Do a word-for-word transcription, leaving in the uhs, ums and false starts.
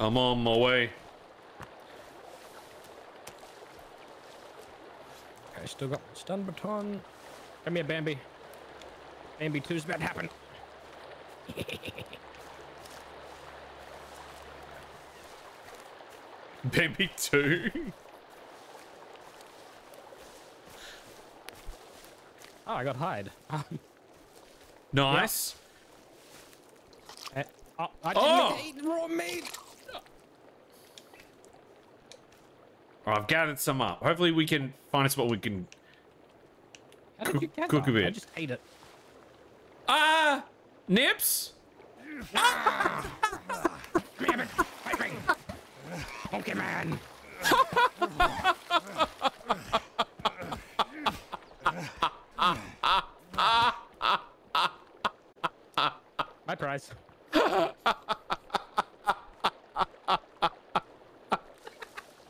I'm on my way. I still got stun baton. Come here, Bambi. Bambi two's about to happen. Bambi two? Oh, I got hide. Nice. Yep. Uh, oh, I didn't oh. eat raw meat. Oh, I've gathered some up. Hopefully we can find a spot we can How cook, cook a bit. I just ate it. Ah, uh, Nips. Pokemon. My prize.